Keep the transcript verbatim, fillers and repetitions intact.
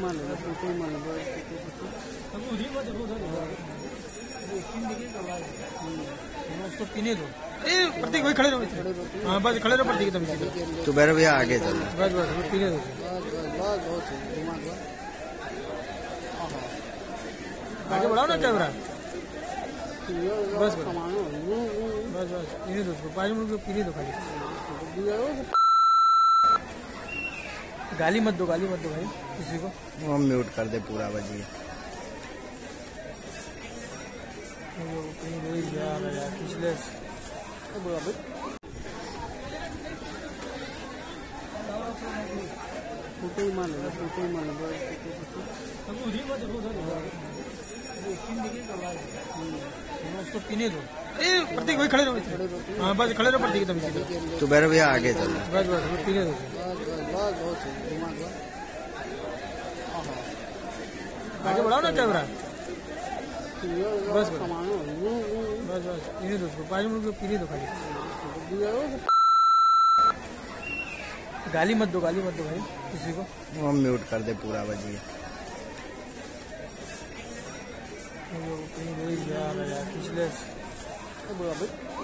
प्रतीक भाई खड़े रहो, हाँ बस खड़े रहो प्रतीक, तभी तो बैर भैया आगे चल, बस बस पीने दो, आगे बढ़ाओ ना कैमरा, बस बस बस पीने दो, पाँच मिनट पीने दो खाली, गाली मत दो, गाली मत दो भाई किसी को, हम म्यूट कर दे पूरा बजी। पीने दो प्रतीक भाई खड़े रहो, हाँ बस खड़े रहो प्रतीक, तभी तो बैर भैया आगे चल, बस बस पीने दो, आगे बढ़ाओ ना कैमरा, बस बस बस बस पीने दो, पाँच मिनट पीने दो खाली, गाली मत दो, गाली मत दो भाई किसी को, हम म्यूट कर दे पूरा बजी। यार यार पिछले